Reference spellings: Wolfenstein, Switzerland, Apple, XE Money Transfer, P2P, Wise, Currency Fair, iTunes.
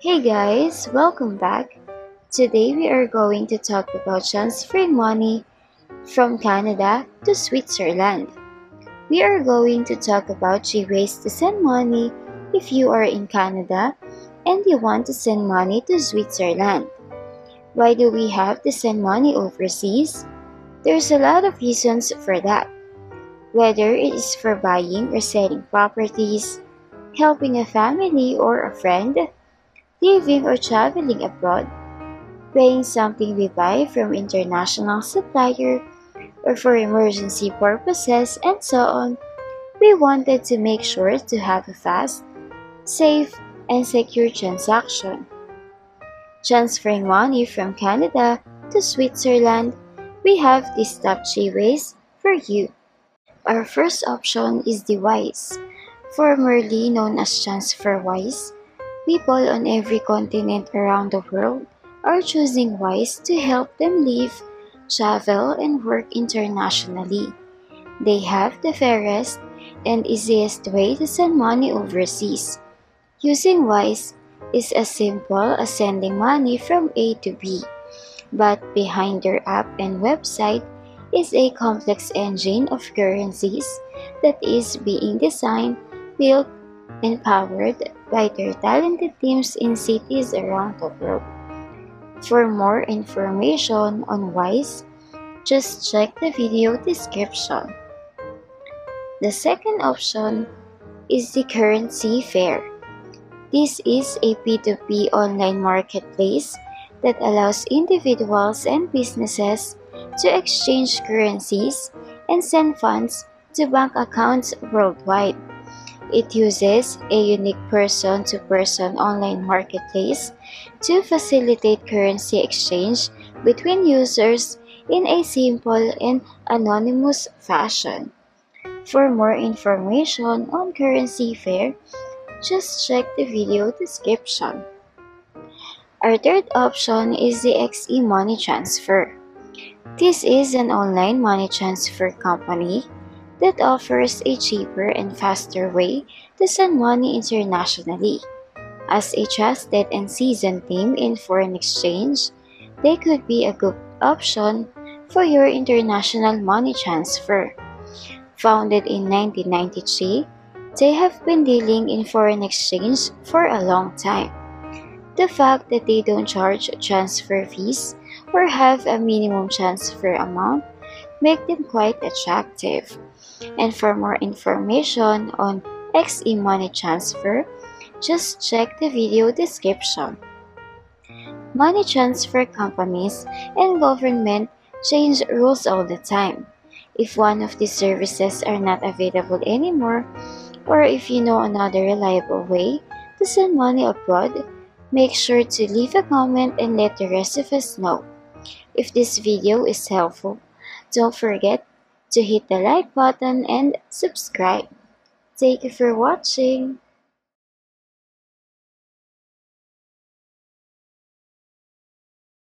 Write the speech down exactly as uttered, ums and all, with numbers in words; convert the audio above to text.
Hey guys, welcome back. Today we are going to talk about transferring money from Canada to Switzerland. We are going to talk about three ways to send money if you are in Canada and you want to send money to Switzerland. Why do we have to send money overseas? There's a lot of reasons for that. Whether it is for buying or selling properties, helping a family or a friend, living or traveling abroad, paying something we buy from international supplier, or for emergency purposes, and so on, we wanted to make sure to have a fast, safe, and secure transaction. Transferring money from Canada to Switzerland, we have these top three ways for you. Our first option is the Wise, formerly known as Transfer Wise. People on every continent around the world are choosing Wise to help them live, travel, and work internationally. They have the fairest and easiest way to send money overseas. Using Wise is as simple as sending money from A to B, but behind their app and website is a complex engine of currencies that is being designed, built, and powered by their talented teams in cities around the world. For more information on Wise, just check the video description. The second option is the Currency Fair. This is a P two P online marketplace that allows individuals and businesses to exchange currencies and send funds to bank accounts worldwide. It uses a unique person-to-person online marketplace to facilitate currency exchange between users in a simple and anonymous fashion. For more information on Currency Fair, just check the video description. Our third option is the X E Money Transfer. This is an online money transfer company that offers a cheaper and faster way to send money internationally. As a trusted and seasoned team in foreign exchange, they could be a good option for your international money transfer. Founded in nineteen ninety-three, they have been dealing in foreign exchange for a long time. The fact that they don't charge transfer fees or have a minimum transfer amount make them quite attractive. And for more information on X E Money Transfer, just check the video description. Money transfer companies and government change rules all the time. If one of these services are not available anymore, or if you know another reliable way to send money abroad, make sure to leave a comment and let the rest of us know. If this video is helpful, don't forget to hit the like button and subscribe. Thank you for watching.